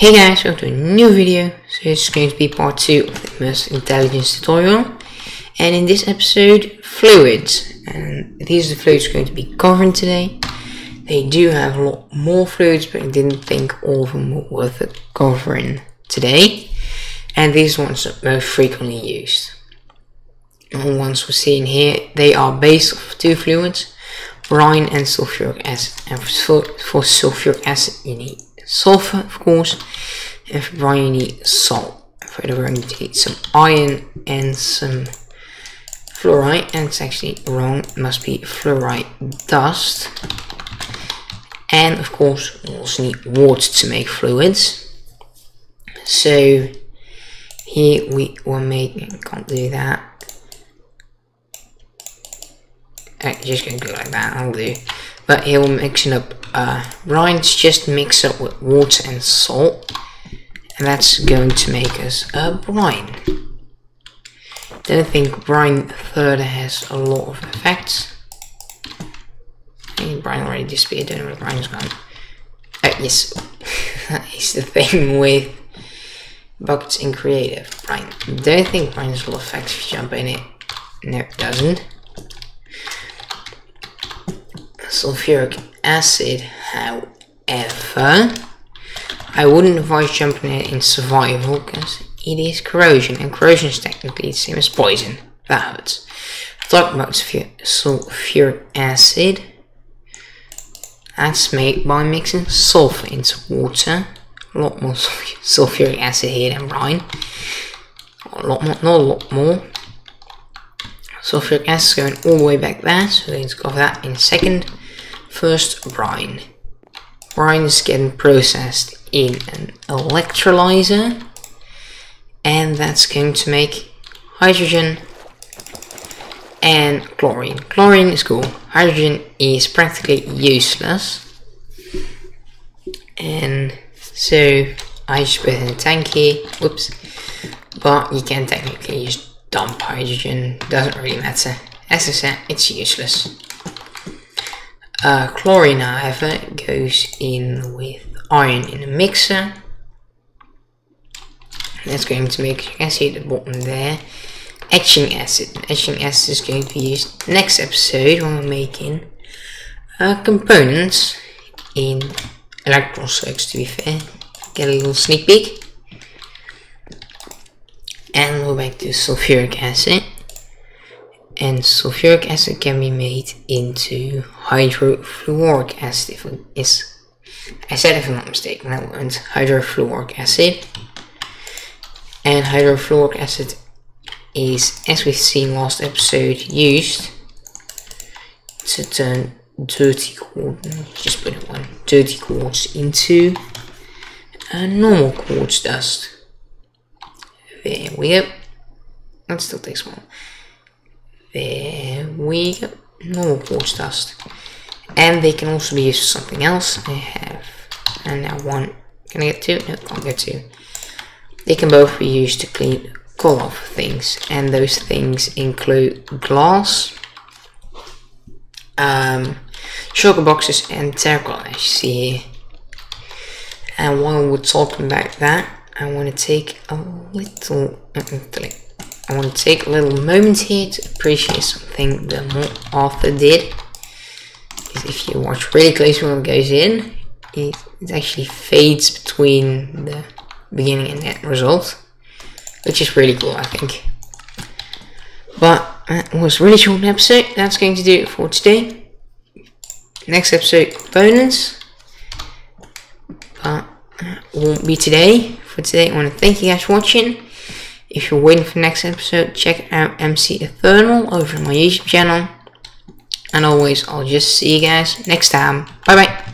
Hey guys, welcome to a new video. So this is going to be part 2 of the Immersive Intelligence Tutorial. And in this episode, fluids. And these are the fluids we're going to be covering today. They do have a lot more fluids, but I didn't think all of them were worth it covering today. And these ones are most frequently used. And the ones we're seeing here, they are based off two fluids, brine and sulfuric acid. And for sulfuric acid, you need sulfur, of course, and for brine you need salt. Further, we need to get some iron and some fluorite, and it's actually wrong, it must be fluorite dust. And of course we also need water to make fluids. So here we will make, can't do that, I'm just going to go like that, I'll do. But here we're mixing up brine, just mix up with water and salt, and that's going to make us a brine. Then I think brine further has a lot of effects. I think brine already disappeared, don't know where brine's gone. Oh yes, that is the thing with buckets in creative. Brine, don't think brine has a lot of effects if you jump in it. No, it doesn't. Sulfuric acid, however, I wouldn't advise jumping it in survival because it is corrosion, and corrosion is technically the same as poison. That hurts. Talk about sulfuric acid. That's made by mixing sulfur into water. A lot more sulfuric acid here than brine. A lot more, not a lot more. Sulfuric acid is going all the way back there, so we're going to cover that in a second. First, brine. Brine is getting processed in an electrolyzer, and that's going to make hydrogen and chlorine. Chlorine is cool, hydrogen is practically useless. And so I just put it in a tank here, whoops, but you can technically use dump hydrogen, doesn't really matter. As I said, it's useless. Chlorine, however, goes in with iron in a mixer. That's going to make, you can see at the bottom there, etching acid. And etching acid is going to be used next episode when we're making components in electron circuits, to be fair. Get a little sneak peek. And we'll go back to sulfuric acid, and sulfuric acid can be made into hydrofluoric acid if I'm not mistaken, that one's hydrofluoric acid. And hydrofluoric acid is, as we've seen last episode, used to turn dirty quartz, just put it on, dirty quartz into normal quartz dust. There we go. That still takes one. There we go. Normal quartz dust. And they can also be used for something else. I have, and now one. Can I get two? No, can't get two. They can both be used to clean color for things. And those things include glass, sugar boxes, and terracotta, as you see here. And while we're talking about that, I want to take a little moment here to appreciate something that Arthur did. Because if you watch really closely when it goes in, it actually fades between the beginning and the end result, which is really cool, I think. But that was a really short episode. That's going to do it for today. Next episode, components. But won't be today. For today, I want to thank you guys for watching. If you're waiting for the next episode, check out MC Eternal over on my YouTube channel. And always, I'll just see you guys next time. Bye bye.